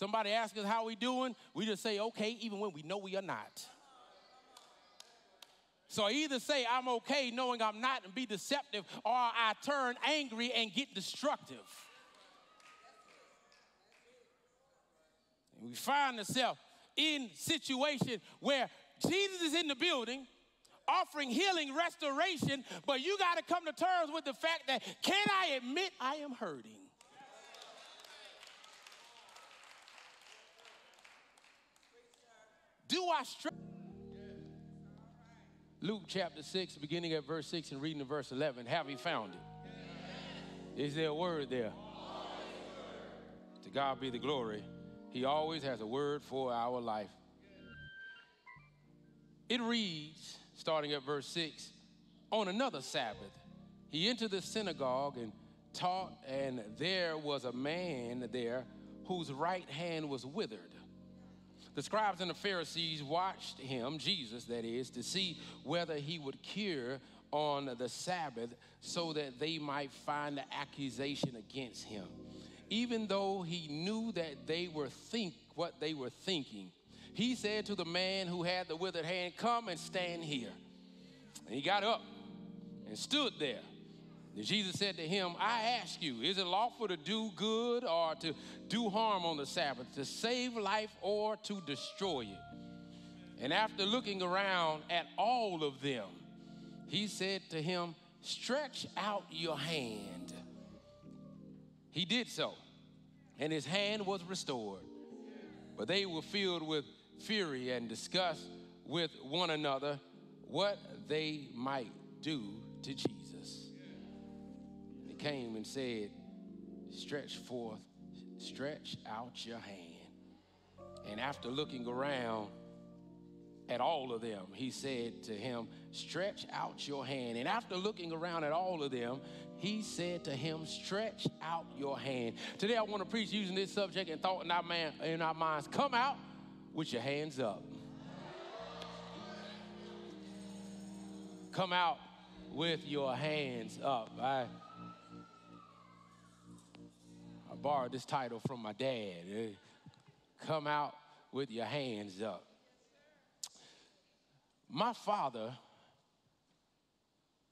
Somebody asks us how we doing, we just say, okay, even when we know we are not. So either say I'm okay knowing I'm not and be deceptive, or I turn angry and get destructive. And we find ourselves in situations where Jesus is in the building, offering healing, restoration, but you got to come to terms with the fact that, can I admit I am hurting? Do I struggle? Luke chapter 6, beginning at verse 6 and reading to verse 11. Have you found it? Yes. Is there a word there? Always. To God be the glory. He always has a word for our life. It reads, starting at verse 6, on another Sabbath, he entered the synagogue and taught, and there was a man there whose right hand was withered. The scribes and the Pharisees watched him, Jesus that is, to see whether he would cure on the Sabbath so that they might find the accusation against him. Even though he knew that they were thinking, he said to the man who had the withered hand, come and stand here. And he got up and stood there. And Jesus said to him, I ask you, is it lawful to do good or to do harm on the Sabbath, to save life or to destroy it? And after looking around at all of them, he said to him, stretch out your hand. He did so, and his hand was restored. But they were filled with fury and discussed with one another what they might do to Jesus. They came and said, stretch out your hand. And after looking around at all of them, he said to him, stretch out your hand. And after looking around at all of them, he said to him, stretch out your hand. Today I want to preach using this subject and thought in our minds, come out with your hands up. Come out with your hands up. I borrowed this title from my dad. Come out with your hands up. My father,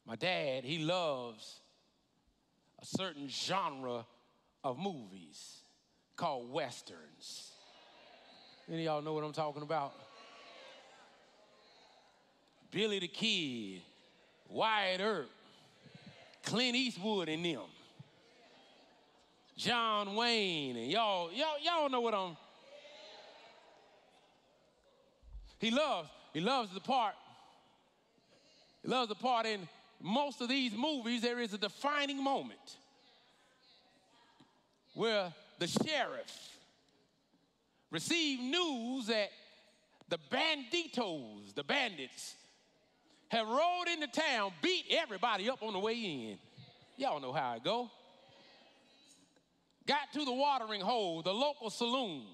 my dad, he loves a certain genre of movies called Westerns. Any of y'all know what I'm talking about? Billy the Kid, Wyatt Earp, Clint Eastwood and them. John Wayne and y'all know what I'm... He loves the part in most of these movies. There is a defining moment where the sheriff received news that the banditos, the bandits, have rolled into town, beat everybody up on the way in. Y'all know how it go. Got to the watering hole, the local saloon,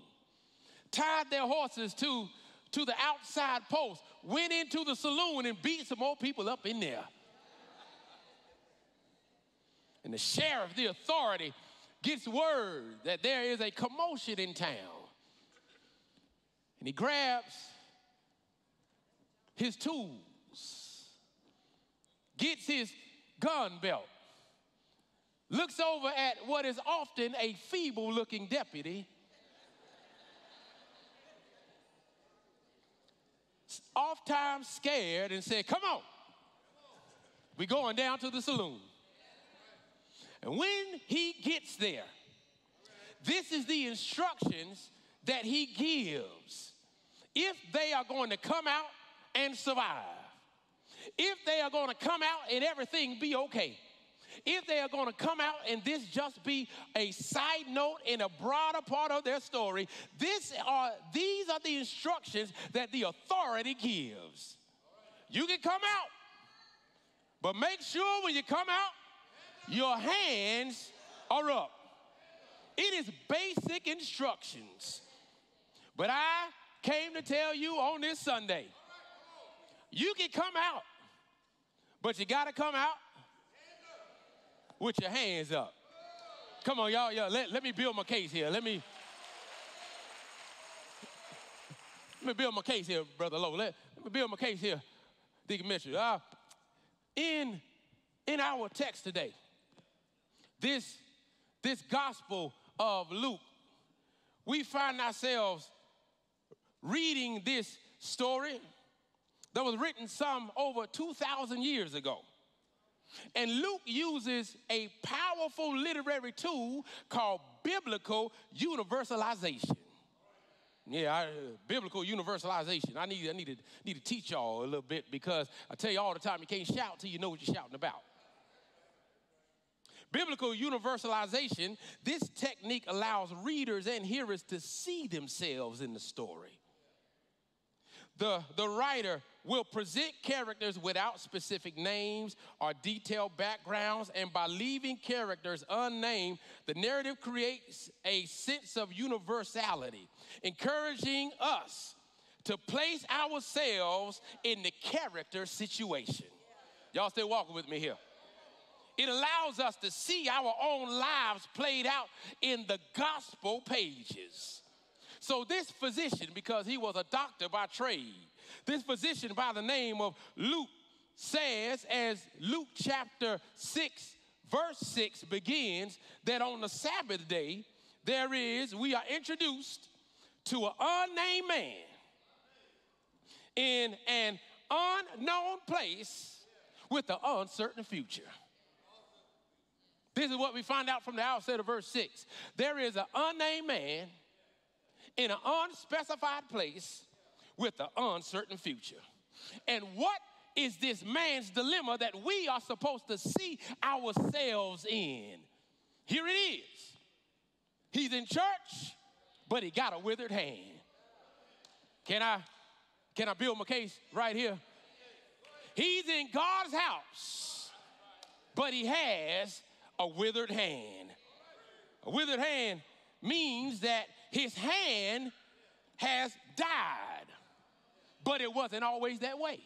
tied their horses to the outside post, went into the saloon and beat some old people up in there. And the sheriff, the authority, gets word that there is a commotion in town. And he grabs his tools, gets his gun belt, looks over at what is often a feeble-looking deputy, oftentimes scared, and said, come on, we're going down to the saloon. And when he gets there, this is the instructions that he gives. If they are going to come out and survive, if they are going to come out and everything be okay, if they are going to come out and this just be a side note in a broader part of their story, these are the instructions that the authority gives. You can come out, but make sure when you come out, your hands are up. It is basic instructions. But I came to tell you on this Sunday, you can come out, but you got to come out with your hands up. Come on, y'all. Let me build my case here. Let me Let me build my case here, Brother Lowe. Let me build my case here, Deacon Mitchell. In our text today, this gospel of Luke, we find ourselves reading this story that was written some over 2,000 years ago. And Luke uses a powerful literary tool called biblical universalization. Yeah, biblical universalization. I need to teach y'all a little bit, because I tell you all the time, you can't shout till you know what you're shouting about. Biblical universalization, this technique allows readers and hearers to see themselves in the story. The writer will present characters without specific names or detailed backgrounds, and by leaving characters unnamed, the narrative creates a sense of universality, encouraging us to place ourselves in the character situation. Y'all still walking with me here? It allows us to see our own lives played out in the gospel pages. So this physician, because he was a doctor by trade, this physician by the name of Luke says, as Luke chapter 6, verse 6 begins, that on the Sabbath day, we are introduced to an unnamed man in an unknown place with an uncertain future. This is what we find out from the outset of verse 6. There is an unnamed man in an unspecified place with an uncertain future. And what is this man's dilemma that we are supposed to see ourselves in? Here it is. He's in church, but he got a withered hand. Can I build my case right here? He's in God's house, but he has a withered hand. A withered hand means that his hand has died, but it wasn't always that way.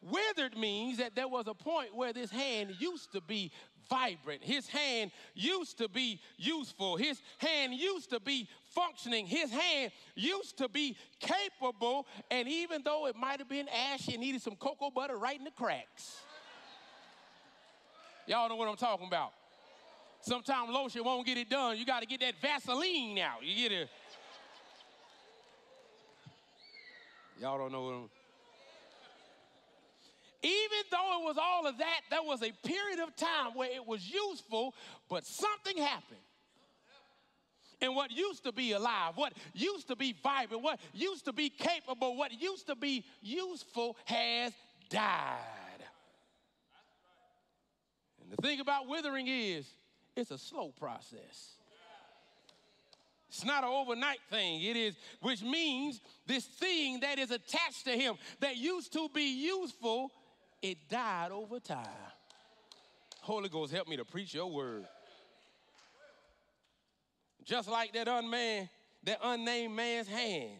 Withered means that there was a point where this hand used to be vibrant. His hand used to be useful. His hand used to be functioning. His hand used to be capable, and even though it might have been ashy and needed some cocoa butter right in the cracks. Y'all know what I'm talking about. Sometimes lotion won't get it done. You got to get that Vaseline now. You get it. Y'all don't know what I'm... Even though it was all of that, there was a period of time where it was useful, but something happened. And what used to be alive, what used to be vibrant, what used to be capable, what used to be useful has died. The thing about withering is, it's a slow process. It's not an overnight thing. It is, which means this thing that is attached to him that used to be useful, it died over time. Holy Ghost, help me to preach your word. Just like that unnamed man's hand.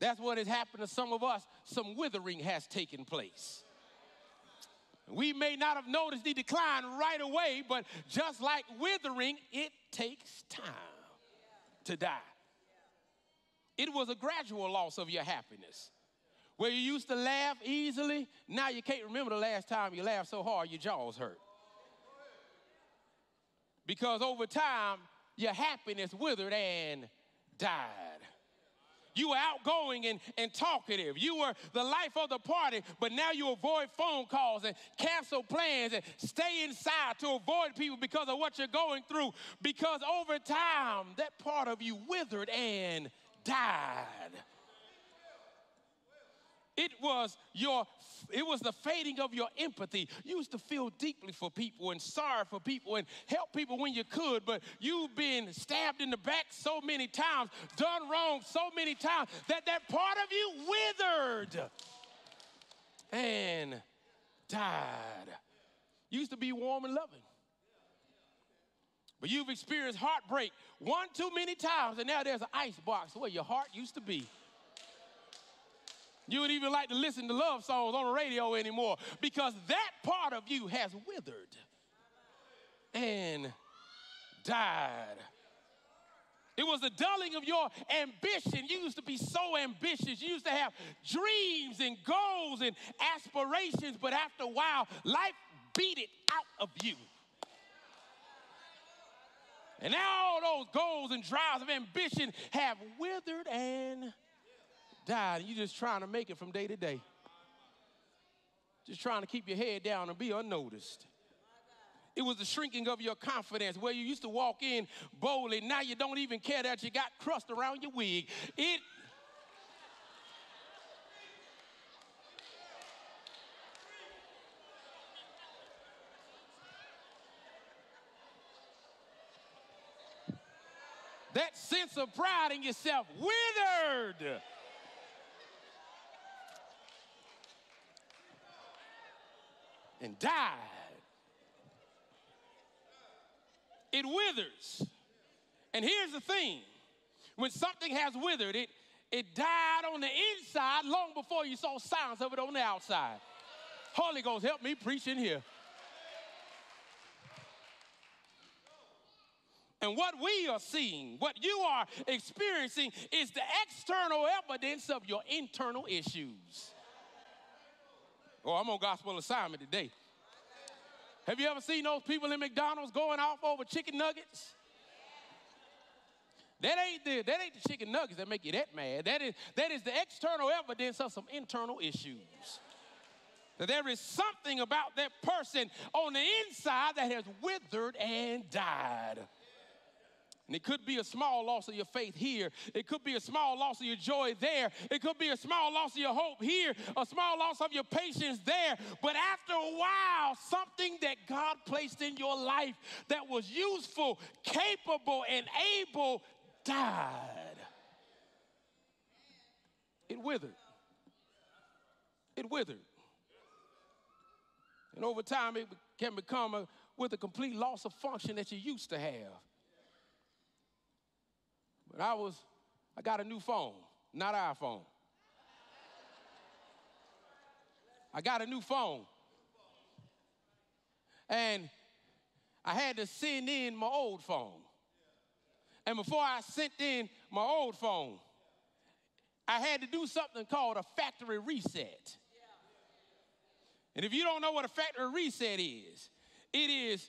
That's what has happened to some of us. Some withering has taken place. We may not have noticed the decline right away, but just like withering, it takes time to die. It was a gradual loss of your happiness. Where you used to laugh easily, now you can't remember the last time you laughed so hard your jaws hurt. Because over time, your happiness withered and died. You were outgoing and talkative. You were the life of the party, but now you avoid phone calls and cancel plans and stay inside to avoid people because of what you're going through. Because over time, that part of you withered and died. It was the fading of your empathy. You used to feel deeply for people and sorry for people and help people when you could, but you've been stabbed in the back so many times, done wrong so many times, that part of you withered and died. You used to be warm and loving, but you've experienced heartbreak one too many times, and now there's an icebox where your heart used to be. You wouldn't even like to listen to love songs on the radio anymore because that part of you has withered and died. It was the dulling of your ambition. You used to be so ambitious. You used to have dreams and goals and aspirations, but after a while, life beat it out of you. And now all those goals and drives of ambition have withered and died. And you're just trying to make it from day to day. Just trying to keep your head down and be unnoticed. It was the shrinking of your confidence, where you used to walk in boldly. Now you don't even care that you got crust around your wig. That sense of pride in yourself withered. And died. It withers. And here's the thing. When something has withered, it died on the inside long before you saw signs of it on the outside. Holy Ghost, help me preach in here. And what we are seeing, what you are experiencing, is the external evidence of your internal issues. Oh, I'm on gospel assignment today. Have you ever seen those people in McDonald's going off over chicken nuggets? That ain't the chicken nuggets that make you that mad. That is the external evidence of some internal issues. That there is something about that person on the inside that has withered and died. And it could be a small loss of your faith here. It could be a small loss of your joy there. It could be a small loss of your hope here, a small loss of your patience there. But after a while, something that God placed in your life that was useful, capable, and able died. It withered. It withered. And over time, it can become with a complete loss of function that you used to have. But I got a new phone, not iPhone. I got a new phone. And I had to send in my old phone. And before I sent in my old phone, I had to do something called a factory reset. And if you don't know what a factory reset is, it is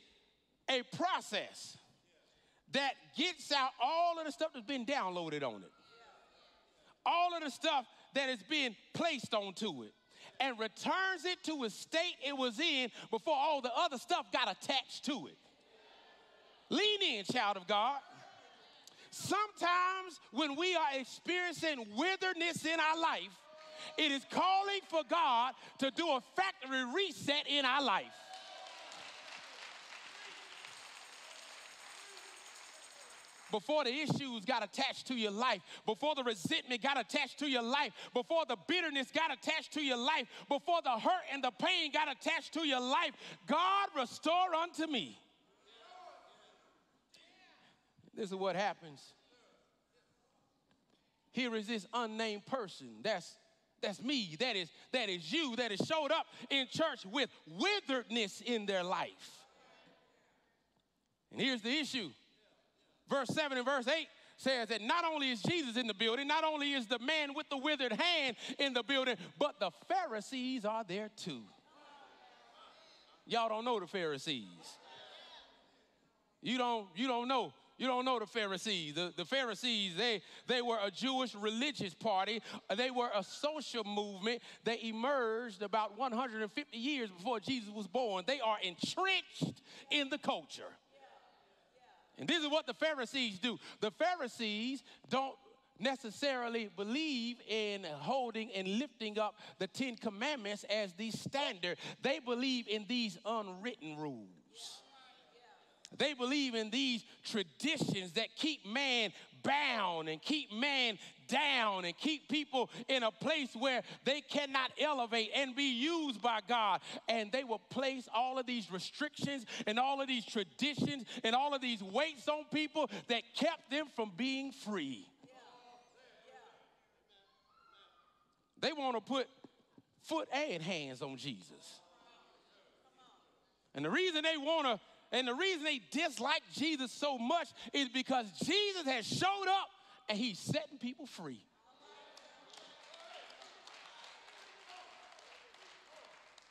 a process that gets out all of the stuff that's been downloaded on it, all of the stuff that is being placed onto it, and returns it to a state it was in before all the other stuff got attached to it. Lean in, child of God. Sometimes when we are experiencing witheredness in our life, it is calling for God to do a factory reset in our life. Before the issues got attached to your life, before the resentment got attached to your life, before the bitterness got attached to your life, before the hurt and the pain got attached to your life, God, restore unto me. This is what happens. Here is this unnamed person. That's me. That is you. That has showed up in church with witheredness in their life. And here's the issue. Verse 7 and verse 8 says that not only is Jesus in the building, not only is the man with the withered hand in the building, but the Pharisees are there too. Y'all don't know the Pharisees. You don't know the Pharisees. The Pharisees, they were a Jewish religious party. They were a social movement that emerged about 150 years before Jesus was born. They are entrenched in the culture. And this is what the Pharisees do. The Pharisees don't necessarily believe in holding and lifting up the Ten Commandments as the standard. They believe in these unwritten rules. They believe in these traditions that keep man bound and keep man down and keep people in a place where they cannot elevate and be used by God. And they will place all of these restrictions and all of these traditions and all of these weights on people that kept them from being free. They want to put foot and hands on Jesus. And the reason they want to And the reason they dislike Jesus so much is because Jesus has showed up and he's setting people free.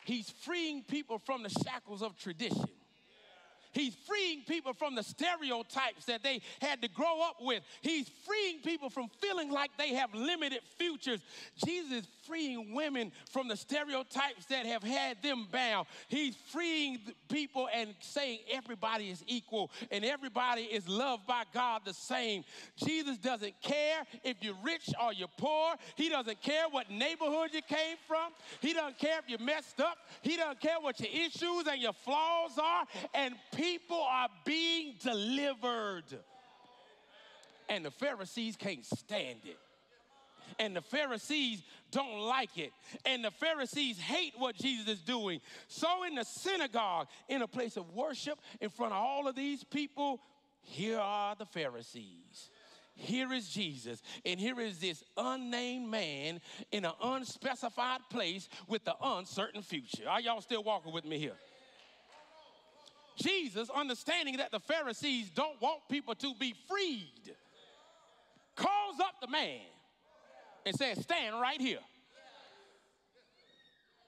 He's freeing people from the shackles of tradition. He's freeing people from the stereotypes that they had to grow up with. He's freeing people from feeling like they have limited futures. Jesus is freeing women from the stereotypes that have had them bound. He's freeing people and saying everybody is equal and everybody is loved by God the same. Jesus doesn't care if you're rich or you're poor. He doesn't care what neighborhood you came from. He doesn't care if you messed up. He doesn't care what your issues and your flaws are. And people are being delivered. And the Pharisees can't stand it. And the Pharisees don't like it. And the Pharisees hate what Jesus is doing. So in the synagogue, in a place of worship, in front of all of these people, here are the Pharisees. Here is Jesus, and here is this unnamed man in an unspecified place with an uncertain future. Are y'all still walking with me here? Jesus, understanding that the Pharisees don't want people to be freed, calls up the man and says, stand right here.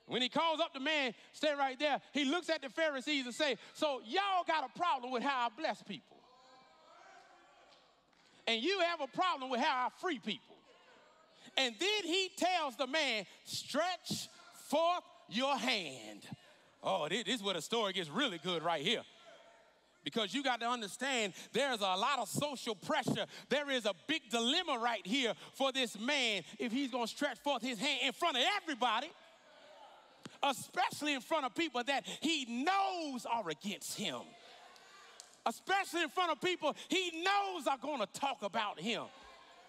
When he calls up the man, stand right there, he looks at the Pharisees and says, so y'all got a problem with how I bless people. And you have a problem with how I free people. And then he tells the man, stretch forth your hand. Oh, this is where the story gets really good right here. Because you got to understand, there's a lot of social pressure. There is a big dilemma right here for this man if he's going to stretch forth his hand in front of everybody, especially in front of people that he knows are against him, especially in front of people he knows are going to talk about him.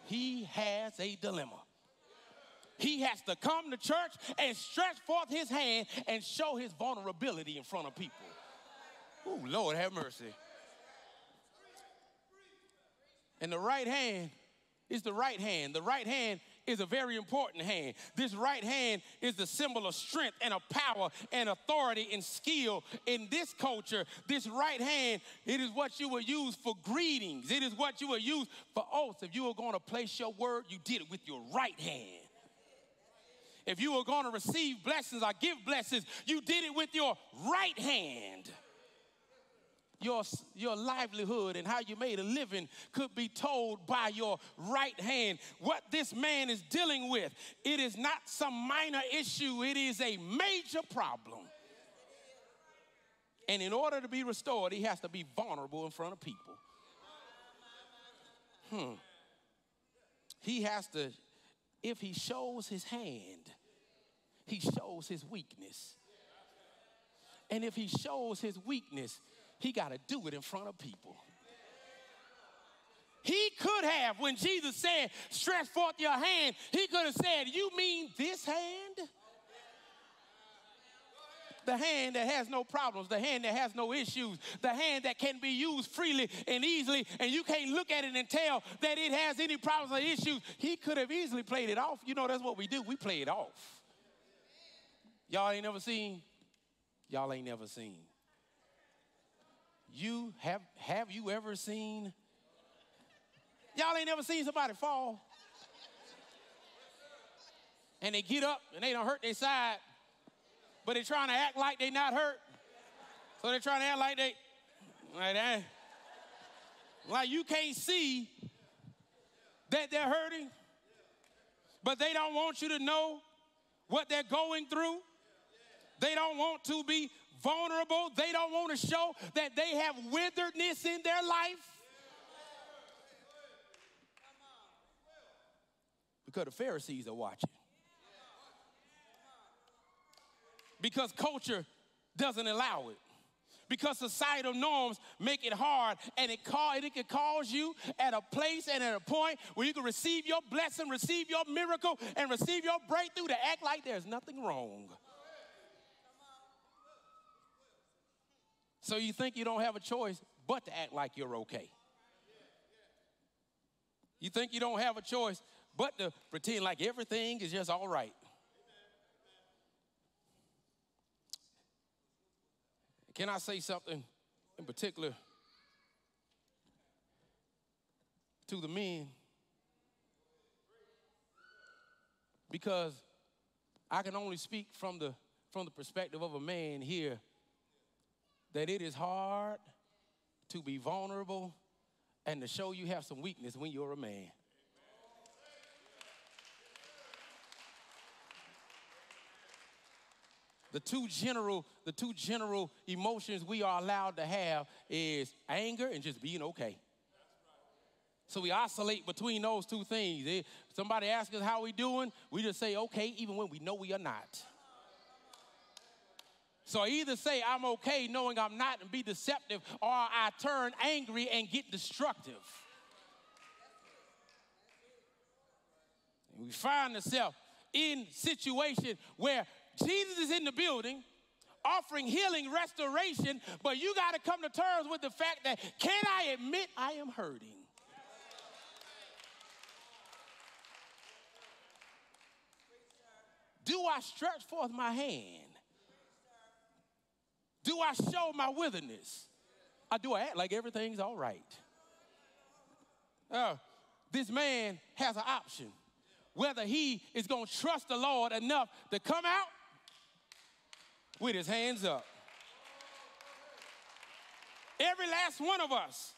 He has a dilemma. He has to come to church and stretch forth his hand and show his vulnerability in front of people. Ooh, Lord, have mercy. And the right hand is the right hand. The right hand is a very important hand. This right hand is the symbol of strength and of power and authority and skill. In this culture, this right hand, it is what you will use for greetings. It is what you will use for oaths. If you were going to place your word, you did it with your right hand. If you were going to receive blessings or give blessings, you did it with your right hand. Your livelihood and how you made a living could be told by your right hand. What this man is dealing with, it is not some minor issue. It is a major problem. And in order to be restored, he has to be vulnerable in front of people. He has to... If he shows his hand, he shows his weakness. And if he shows his weakness, he got to do it in front of people. He could have, when Jesus said, stretch forth your hand, he could have said, you mean this hand? The hand that has no problems, the hand that has no issues, the hand that can be used freely and easily, and you can't look at it and tell that it has any problems or issues. He could have easily played it off. You know, that's what we do. We play it off. Y'all ain't never seen? Y'all ain't never seen. You have you ever seen? Y'all ain't never seen somebody fall. And they get up and they don't hurt their side. But they're trying to act like they're not hurt. So they're trying to act like they, like that. Like you can't see that they're hurting. But they don't want you to know what they're going through. They don't want to be vulnerable. They don't want to show that they have witheredness in their life. Because the Pharisees are watching. Because culture doesn't allow it. Because societal norms make it hard, and it can cause you at a place and at a point where you can receive your blessing, receive your miracle, and receive your breakthrough to act like there's nothing wrong. So you think you don't have a choice but to act like you're okay. You think you don't have a choice but to pretend like everything is just all right. Can I say something? in particular to the men, because I can only speak from the perspective of a man here, that it is hard to be vulnerable and to show you have some weakness when you're a man. The two general emotions we are allowed to have is anger and just being okay. So we oscillate between those two things. If somebody asks us how we doing, we just say okay, even when we know we are not. So I either say I'm okay knowing I'm not and be deceptive, or I turn angry and get destructive. And we find ourselves in situation where Jesus is in the building offering healing, restoration, but you got to come to terms with the fact that, can I admit I am hurting? Do I stretch forth my hand? Do I show my witherness? Or do I act like everything's all right? This man has an option. Whether he is going to trust the Lord enough to come out with his hands up. Every last one of us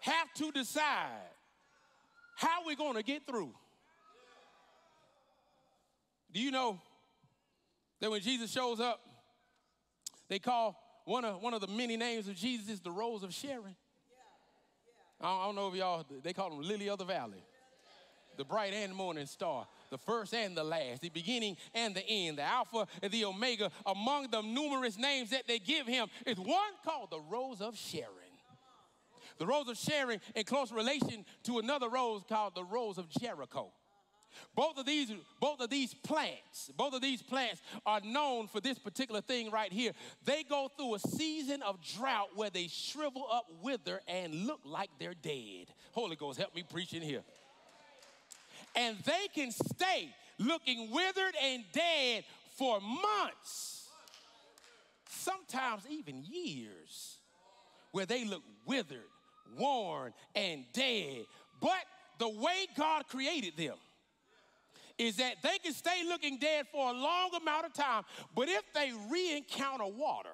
have to decide how we're going to get through. Do you know that when Jesus shows up, they call one of the many names of Jesus is the Rose of Sharon? I don't know if y'all, they call him Lily of the Valley, the bright and morning star, the first and the last, the beginning and the end, the Alpha and the Omega. Among the numerous names that they give him is one called the Rose of Sharon. The Rose of Sharon in close relation to another rose called the Rose of Jericho. Both of these plants are known for this particular thing right here. They go through a season of drought where they shrivel up, wither, and look like they're dead. Holy Ghost, help me preach in here. And they can stay looking withered and dead for months, sometimes even years, where they look withered, worn, and dead. But the way God created them is that they can stay looking dead for a long amount of time, but if they re-encounter water,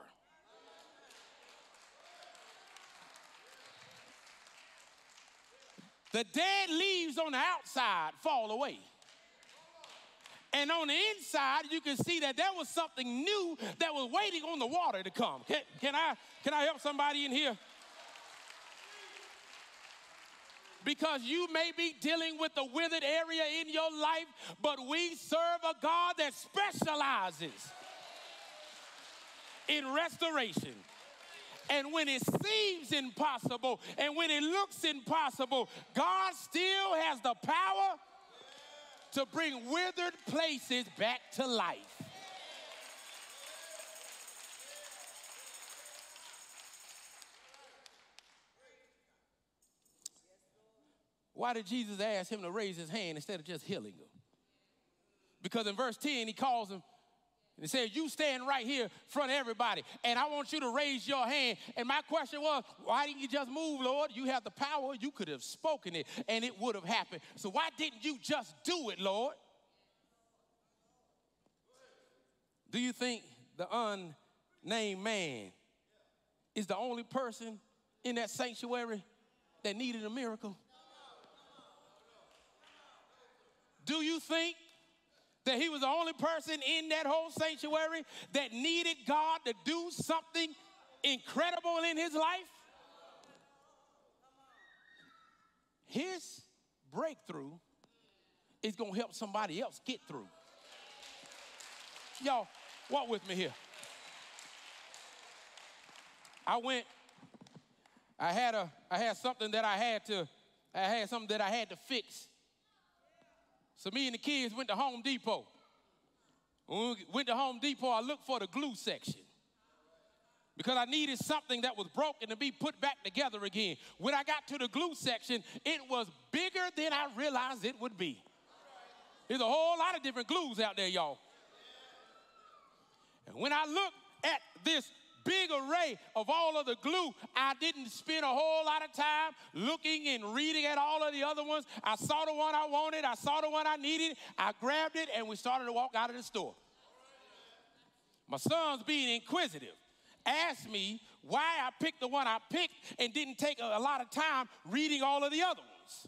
the dead leaves on the outside fall away. And on the inside, you can see that there was something new that was waiting on the water to come. Can I help somebody in here? Because you may be dealing with a withered area in your life, but we serve a God that specializes in restoration. And when it seems impossible, and when it looks impossible, God still has the power to bring withered places back to life. Why did Jesus ask him to raise his hand instead of just healing him? Because in verse 10, he calls him and he says, you stand right here in front of everybody, and I want you to raise your hand. And my question was, why didn't you just move, Lord? You have the power. You could have spoken it, and it would have happened. So why didn't you just do it, Lord? Do you think the unnamed man is the only person in that sanctuary that needed a miracle? Do you think that he was the only person in that whole sanctuary that needed God to do something incredible in his life? His breakthrough is going to help somebody else get through. Y'all, walk with me here. I had something that I had to fix. So me and the kids went to Home Depot. When we went to Home Depot, I looked for the glue section because I needed something that was broken to be put back together again. When I got to the glue section, it was bigger than I realized it would be. There's a whole lot of different glues out there, y'all. And when I looked at this big array of all of the glue. I didn't spend a whole lot of time looking and reading at all of the other ones. I saw the one I wanted. I saw the one I needed. I grabbed it, and we started to walk out of the store. My son's being inquisitive. Asked me why I picked the one I picked and didn't take a lot of time reading all of the other ones.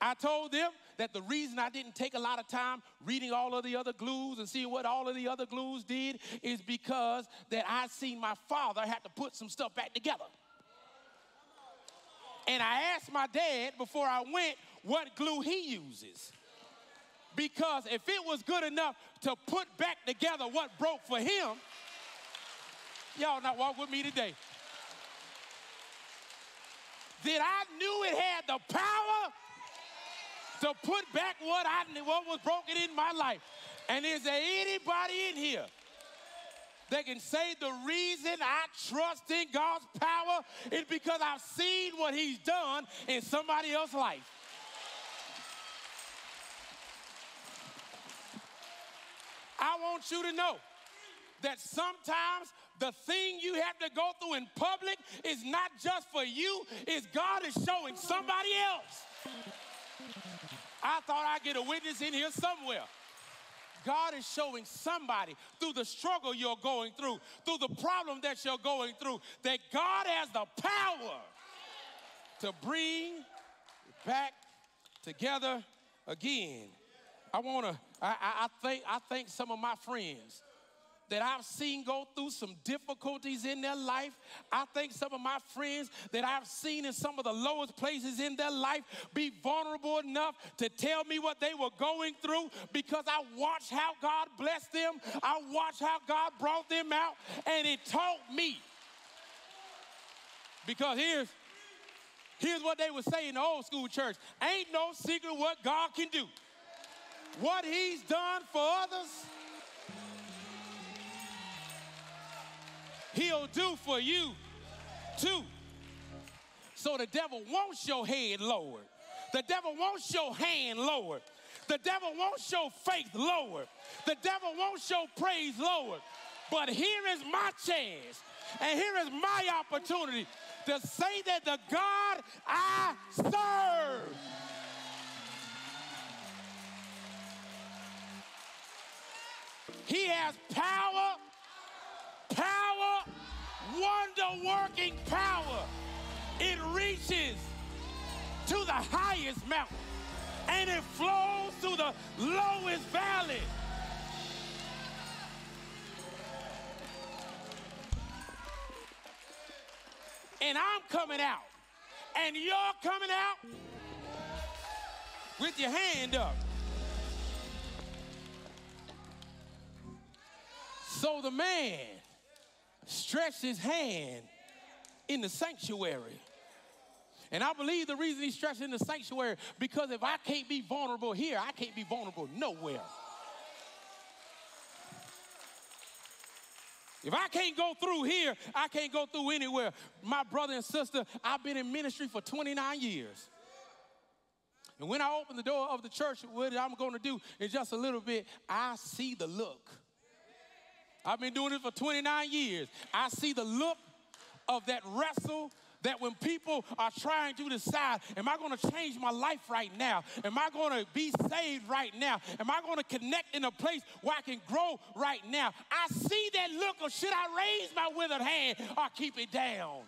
I told them that the reason I didn't take a lot of time reading all of the other glues and seeing what all of the other glues did is because that I seen my father had to put some stuff back together. And I asked my dad before I went what glue he uses. Because if it was good enough to put back together what broke for him, y'all not walk with me today. Then I knew it had the power to put back what I knew, what was broken in my life. And is there anybody in here that can say the reason I trust in God's power is because I've seen what he's done in somebody else's life? I want you to know that sometimes the thing you have to go through in public is not just for you, it's God is showing somebody else. I thought I'd get a witness in here somewhere. God is showing somebody through the struggle you're going through the problem that you're going through, that God has the power to bring it back together again. I thank some of my friends that I've seen go through some difficulties in their life. I thank some of my friends that I've seen in some of the lowest places in their life be vulnerable enough to tell me what they were going through, because I watched how God blessed them. I watched how God brought them out, and it taught me. Because here's what they would say in the old school church: ain't no secret what God can do. What he's done for others, he'll do for you too. So the devil wants your head lowered. The devil wants your hand lowered. The devil wants your faith lowered. The devil wants your praise lowered. But here is my chance, and here is my opportunity to say that the God I serve he has power, wonder-working power. It reaches to the highest mountain, and it flows through the lowest valley. And I'm coming out, and you're coming out with your hand up. So the man stretched his hand in the sanctuary. And I believe the reason he stretched in the sanctuary, because if I can't be vulnerable here, I can't be vulnerable nowhere. If I can't go through here, I can't go through anywhere. My brother and sister, I've been in ministry for 29 years. And when I open the door of the church, what I'm going to do in just a little bit, I see the look. I've been doing it for 29 years. I see the look of that wrestle, that when people are trying to decide, am I going to change my life right now? Am I going to be saved right now? Am I going to connect in a place where I can grow right now? I see that look of, should I raise my withered hand or keep it down?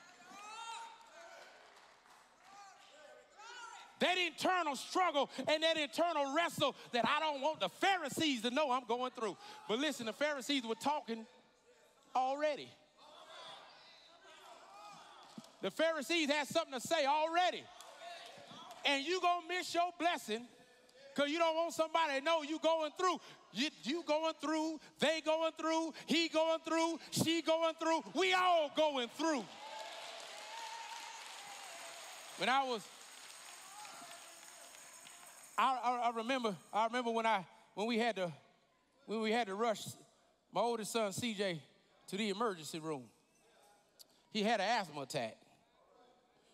That internal struggle and that internal wrestle that I don't want the Pharisees to know I'm going through. But listen, the Pharisees were talking already. The Pharisees had something to say already. And you going to miss your blessing because you don't want somebody to know you going through. You going through, they going through, he going through, she going through. We all going through. When I remember when we had to rush my oldest son CJ to the emergency room. He had an asthma attack,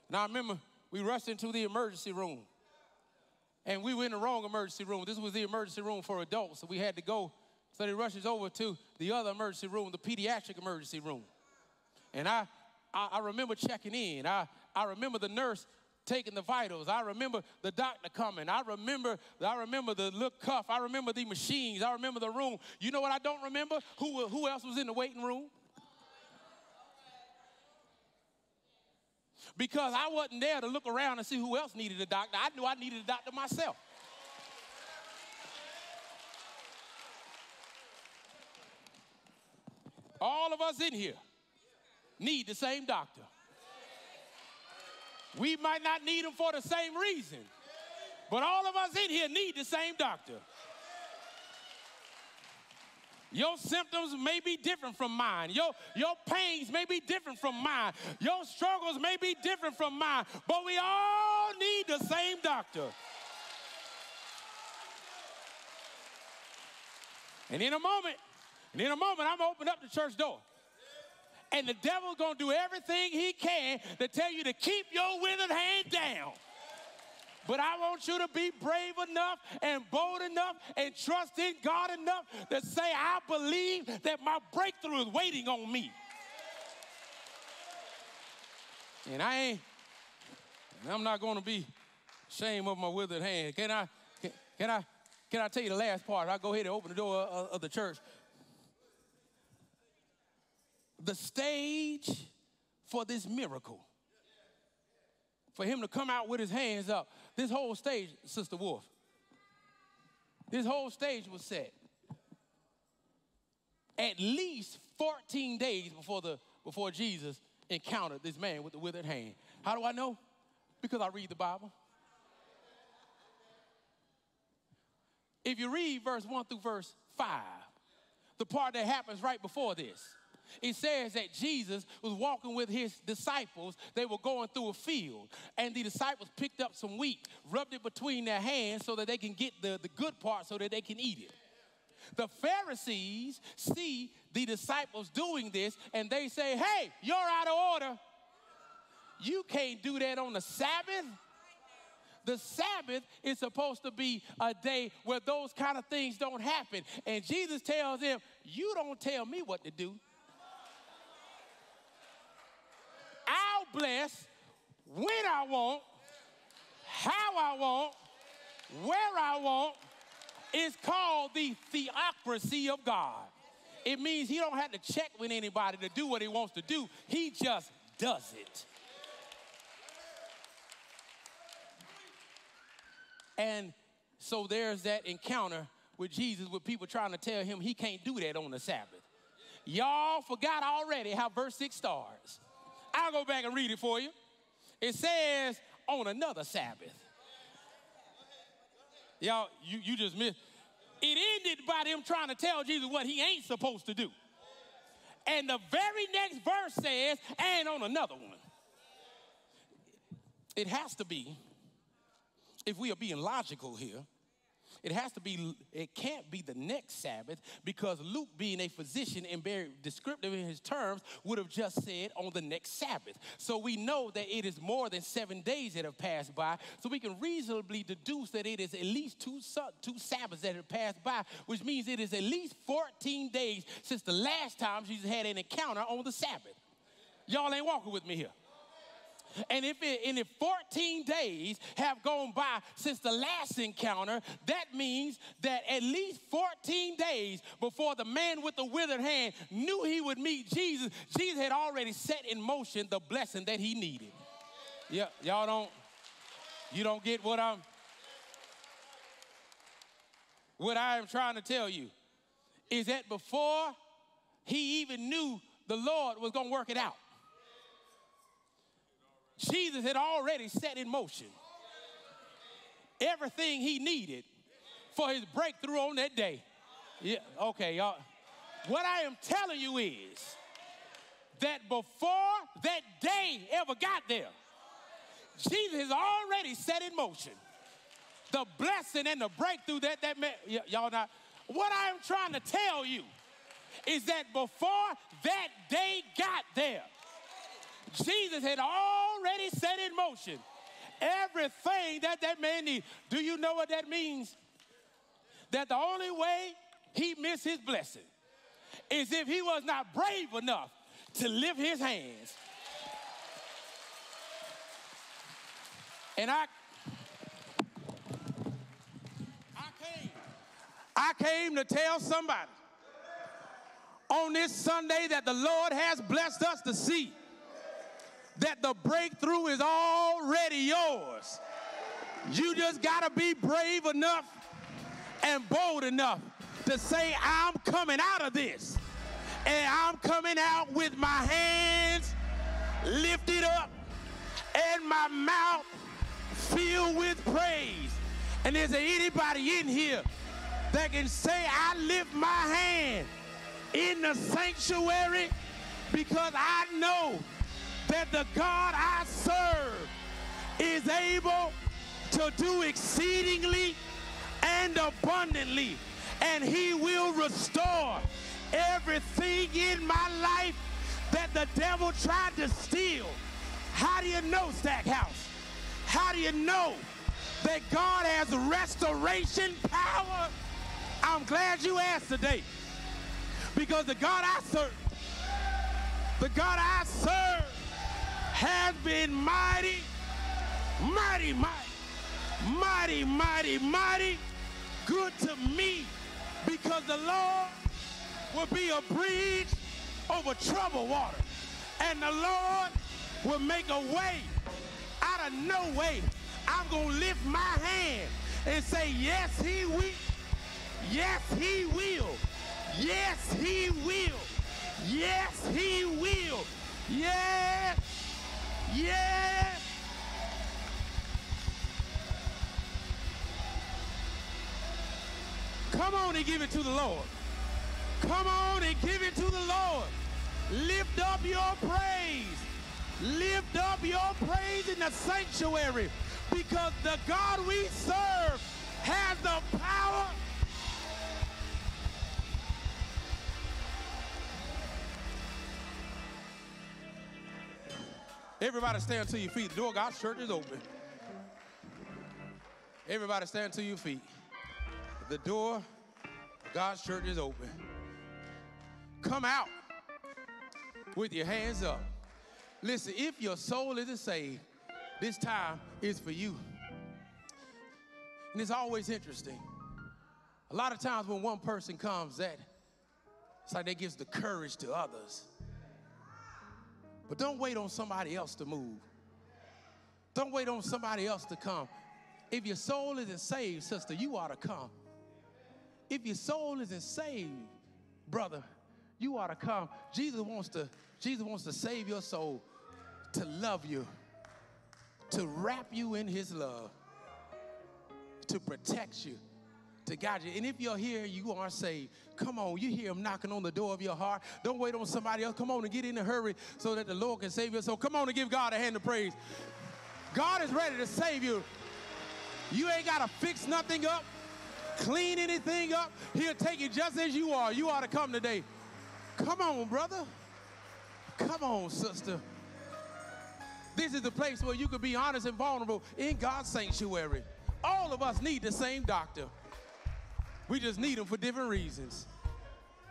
and I remember we rushed into the emergency room, and we were in the wrong emergency room. This was the emergency room for adults, so we had to go. So they rushed us over to the other emergency room, the pediatric emergency room. And I remember checking in. I remember the nurse taking the vitals. I remember the doctor coming. I remember the look cuff. I remember the machines. I remember the room. You know what I don't remember? Who else was in the waiting room? Because I wasn't there to look around and see who else needed a doctor. I knew I needed a doctor myself. All of us in here need the same doctor. We might not need him for the same reason, but all of us in here need the same doctor. Your symptoms may be different from mine. Your pains may be different from mine. Your struggles may be different from mine, but we all need the same doctor. And in a moment, I'm going to open up the church door. And the devil's going to do everything he can to tell you to keep your withered hand down. But I want you to be brave enough and bold enough and trust in God enough to say, I believe that my breakthrough is waiting on me. And I'm not going to be ashamed of my withered hand. Can I tell you the last part? I'll go ahead and open the door of the church. The stage for this miracle, for him to come out with his hands up, this whole stage, Sister Wolf, this whole stage was set at least 14 days before Jesus encountered this man with the withered hand. How do I know? Because I read the Bible. If you read verse 1 through verse 5, the part that happens right before this, it says that Jesus was walking with his disciples. They were going through a field, and the disciples picked up some wheat, rubbed it between their hands so that they can get the good part so that they can eat it. The Pharisees see the disciples doing this, and they say, hey, you're out of order. You can't do that on the Sabbath. The Sabbath is supposed to be a day where those kind of things don't happen. And Jesus tells them, you don't tell me what to do. I'll bless when I want, how I want, where I want. It's called the theocracy of God. It means he don't have to check with anybody to do what he wants to do. He just does it. And so there's that encounter with Jesus with people trying to tell him he can't do that on the Sabbath. Y'all forgot already how verse 6 starts. I'll go back and read it for you. It says, on another Sabbath. Y'all, you just missed. It ended by them trying to tell Jesus what he ain't supposed to do. And the very next verse says, and on another one. It has to be, if we are being logical here, it can't be the next Sabbath, because Luke, being a physician and very descriptive in his terms, would have just said on the next Sabbath. So we know that it is more than 7 days that have passed by. So we can reasonably deduce that it is at least two Sabbaths that have passed by, which means it is at least 14 days since the last time Jesus had an encounter on the Sabbath. Y'all ain't walking with me here. And if 14 days have gone by since the last encounter, that means that at least 14 days before the man with the withered hand knew he would meet Jesus, Jesus had already set in motion the blessing that he needed. Yeah, you don't get what I am trying to tell you is that before he even knew the Lord was going to work it out, Jesus had already set in motion everything he needed for his breakthrough on that day. Yeah, okay, y'all. What I am telling you is that before that day ever got there, Jesus has already set in motion the blessing and the breakthrough that man, y'all not. What I am trying to tell you is that before that day got there, Jesus had already set in motion everything that man needs. Do you know what that means? That the only way he missed his blessing is if he was not brave enough to lift his hands. And I came to tell somebody on this Sunday that the Lord has blessed us to see that the breakthrough is already yours. You just gotta be brave enough and bold enough to say, I'm coming out of this, and I'm coming out with my hands lifted up and my mouth filled with praise. And is there anybody in here that can say, I lift my hand in the sanctuary because I know that the God I serve is able to do exceedingly and abundantly, and he will restore everything in my life that the devil tried to steal. How do you know, Stackhouse? How do you know that God has restoration power? I'm glad you asked today, because the God I serve has been mighty, mighty, mighty, mighty, mighty, mighty good to me, because the Lord will be a bridge over troubled water, and the Lord will make a way out of no way. I'm going to lift my hand and say, yes, he will. Yes, he will. Yes, he will. Yes, he will. Yes. Yes. Come on and give it to the Lord. Come on and give it to the Lord. Lift up your praise. Lift up your praise in the sanctuary, because the God we serve has the power. Everybody stand to your feet. The door of God's church is open. Everybody stand to your feet. The door of God's church is open. Come out with your hands up. Listen, if your soul isn't saved, this time is for you. And it's always interesting. A lot of times when one person comes, it's like that gives the courage to others. But don't wait on somebody else to move. Don't wait on somebody else to come. If your soul isn't saved, sister, you ought to come. If your soul isn't saved, brother, you ought to come. Jesus wants to save your soul, to love you, to wrap you in his love, to protect you, to guide you. And if you're here, you are saved. Come on, you hear him knocking on the door of your heart. Don't wait on somebody else. Come on and get in a hurry so that the Lord can save you. So come on and give God a hand of praise. God is ready to save you. You ain't got to fix nothing up, clean anything up. He'll take you just as you are. You ought to come today. Come on, brother. Come on, sister. This is the place where you can be honest and vulnerable in God's sanctuary. All of us need the same doctor. We just need them for different reasons.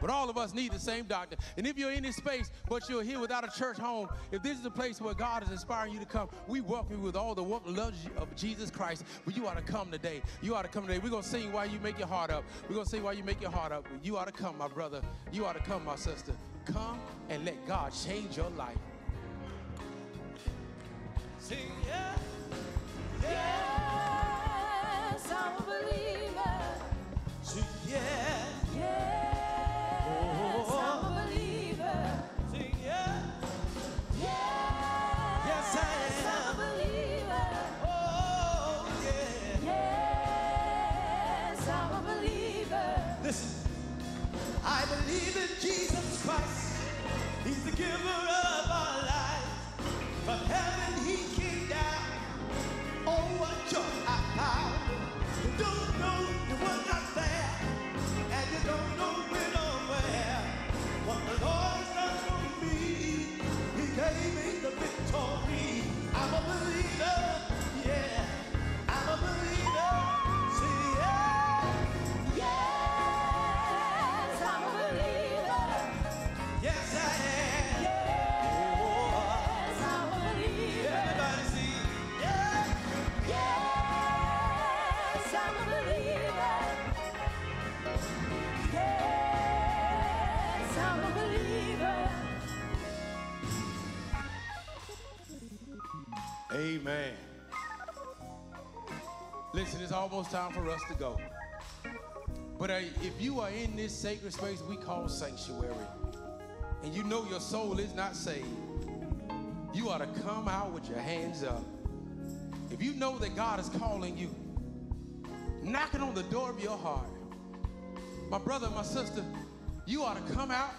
But all of us need the same doctor. And if you're in this space, but you're here without a church home, if this is the place where God is inspiring you to come, we welcome you with all the love of Jesus Christ. But you ought to come today. You ought to come today. We're going to sing while you make your heart up. We're going to sing while you make your heart up. You ought to come, my brother. You ought to come, my sister. Come and let God change your life. Sing, yes, yes, I'm a believer. Sing, yes, yes. Giver of our life, from heaven he came down. Oh, what joy I found! You don't know you were not there, and you don't know when or where. What the Lord has done for me, he gave me the victory. I'm a believer, yeah. I'm a believer. See, yeah, yes, I'm a believer. Yes, I am. Yeah. Amen. Listen, it's almost time for us to go. But if you are in this sacred space we call sanctuary, and you know your soul is not saved, you ought to come out with your hands up. If you know that God is calling you, knocking on the door of your heart, my brother, my sister, you ought to come out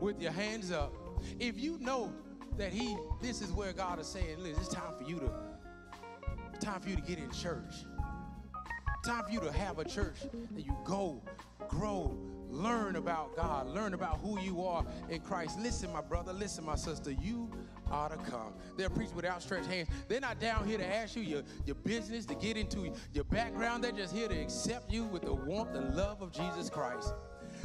with your hands up. If you know that this is where God is saying, listen, it's time for you to get in church. Time for you to have a church that you go, grow, learn about God, learn about who you are in Christ. Listen, my brother, listen, my sister, you ought to come. They're preaching with outstretched hands. They're not down here to ask you your business, to get into your background. They're just here to accept you with the warmth and love of Jesus Christ.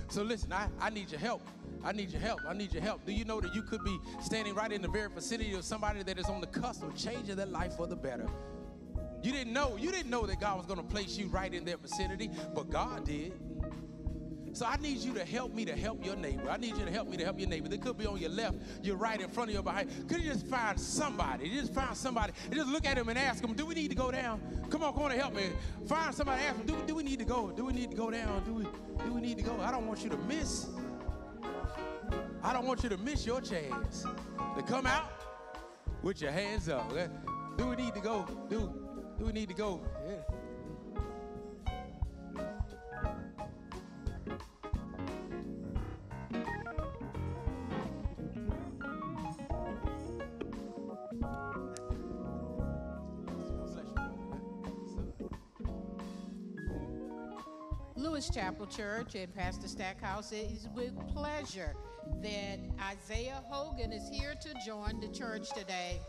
So listen, I need your help. I need your help. I need your help. Do you know that you could be standing right in the very vicinity of somebody that is on the cusp of changing their life for the better? You didn't know that God was going to place you right in their vicinity, but God did. So I need you to help me to help your neighbor. I need you to help me to help your neighbor. They could be on your left, your right, in front of you, behind. Could you just find somebody? Just find somebody and just look at them and ask them, do we need to go down? Come on, help me. Find somebody and ask them, do we need to go? Do we need to go down? Do we need to go? I don't want you to miss. I don't want you to miss your chance to come out with your hands up. Do we need to go? Do we need to go? Yeah. Lewis Chapel Church and Pastor Stackhouse, it is with pleasure that Isaiah Hogan is here to join the church today.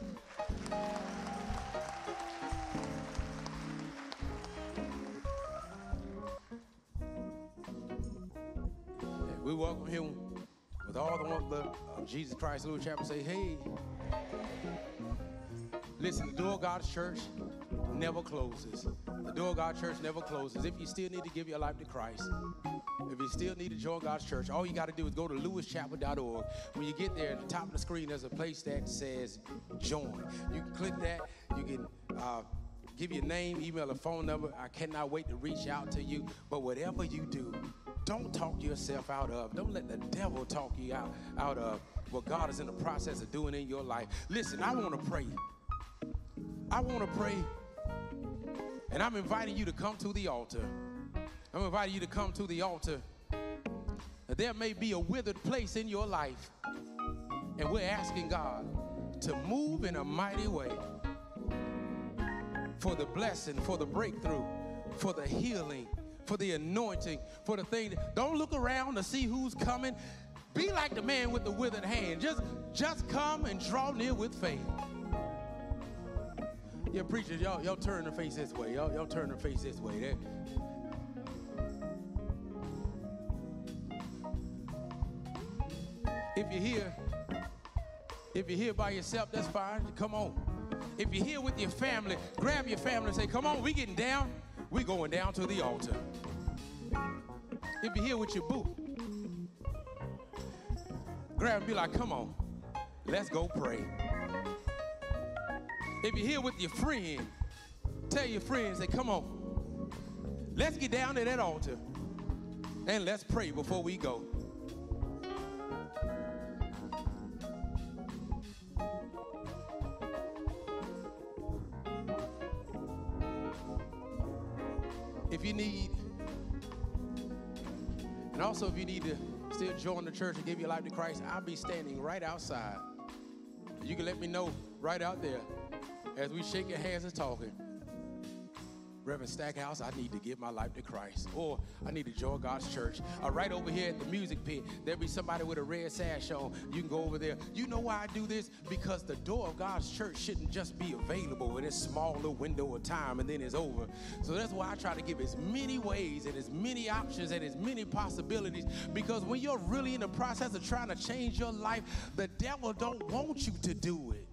We welcome him with all the warmth of Jesus Christ. Lewis Chapel say, hey. Listen, the door of God's church never closes. The door of God's church never closes. If you still need to give your life to Christ, if you still need to join God's church, all you got to do is go to lewischapel.org. When you get there, at the top of the screen, there's a place that says join. You can click that. You can give your name, email, a phone number. I cannot wait to reach out to you. But whatever you do, don't talk yourself out of. Don't let the devil talk you out of what God is in the process of doing in your life. Listen, I want to pray. I want to pray, and I'm inviting you to come to the altar. I'm inviting you to come to the altar. There may be a withered place in your life, and we're asking God to move in a mighty way for the blessing, for the breakthrough, for the healing, for the anointing, for the thing. Don't look around to see who's coming. Be like the man with the withered hand. Just come and draw near with faith. Yeah, preachers, y'all turn their face this way. Y'all turn their face this way. There. If you're here by yourself, that's fine. Come on. If you're here with your family, grab your family and say, come on, we getting down. We're going down to the altar. If you're here with your boo, grab and be like, come on, let's go pray. If you're here with your friend, tell your friends, say, come on, let's get down to that altar and let's pray before we go. If you need to still join the church and give your life to Christ, I'll be standing right outside. You can let me know right out there as we shake your hands and talking. Reverend Stackhouse, I need to give my life to Christ, or I need to join God's church. Right over here at the music pit, there'll be somebody with a red sash on. You can go over there. You know why I do this? Because the door of God's church shouldn't just be available in this small little window of time and then it's over. So that's why I try to give as many ways and as many options and as many possibilities, because when you're really in the process of trying to change your life, the devil don't want you to do it.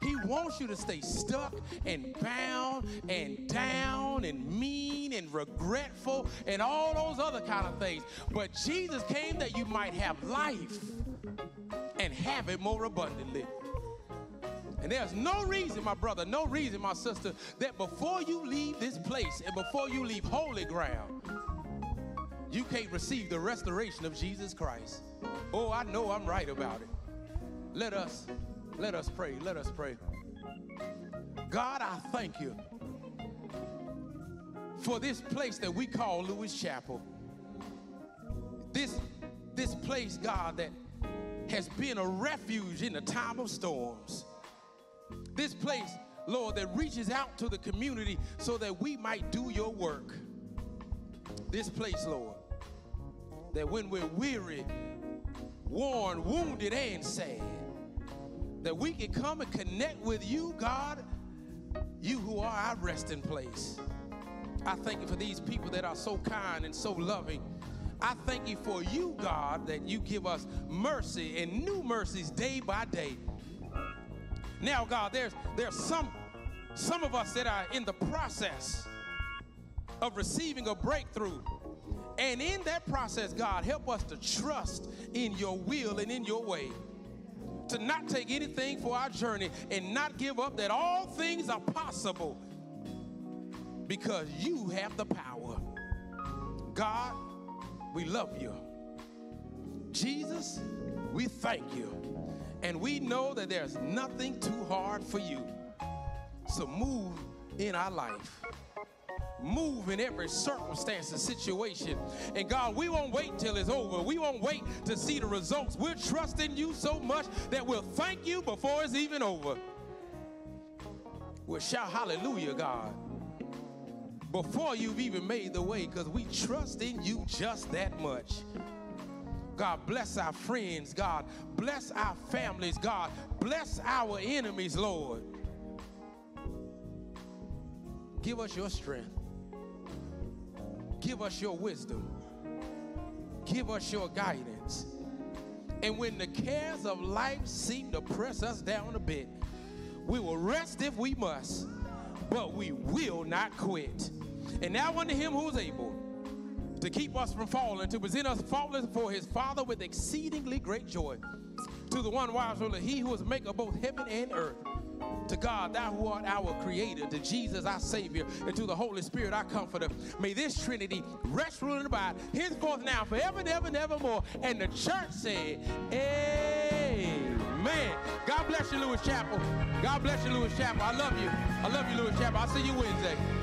He wants you to stay stuck and bound and down and mean and regretful and all those other kind of things. But Jesus came that you might have life and have it more abundantly. And there's no reason, my brother, no reason, my sister, that before you leave this place and before you leave holy ground, you can't receive the restoration of Jesus Christ. Oh, I know I'm right about it. Let us pray. Let us pray. God, I thank you for this place that we call Lewis Chapel. This place, God, that has been a refuge in the time of storms. This place, Lord, that reaches out to the community so that we might do your work. This place, Lord, that when we're weary, worn, wounded, and sad, that we can come and connect with you, God, you who are our resting place. I thank you for these people that are so kind and so loving. I thank you for you, God, that you give us mercy and new mercies day by day. Now, God, there's some of us that are in the process of receiving a breakthrough. And in that process, God, help us to trust in your will and in your way, to not take anything for our journey and not give up, that all things are possible because you have the power. God, we love you. Jesus, we thank you. And we know that there's nothing too hard for you. So move in our life. Move in every circumstance and situation. And God, we won't wait till it's over. We won't wait to see the results. We're trusting you so much that we'll thank you before it's even over. We'll shout hallelujah, God, before you've even made the way, because we trust in you just that much. God, bless our friends, God. Bless our families, God. Bless our enemies, Lord. Give us your strength. Give us your wisdom. Give us your guidance. And when the cares of life seem to press us down a bit, we will rest if we must, but we will not quit. And now unto him who is able to keep us from falling, to present us faultless before his Father with exceedingly great joy. To the one wise ruler, he who is maker of both heaven and earth. To God, thou who art our creator, to Jesus, our savior, and to the Holy Spirit, our comforter. May this Trinity rest, rule, and abide, henceforth now, forever and ever and evermore. And the church said, amen. God bless you, Lewis Chapel. God bless you, Lewis Chapel. I love you. I love you, Lewis Chapel. I'll see you Wednesday.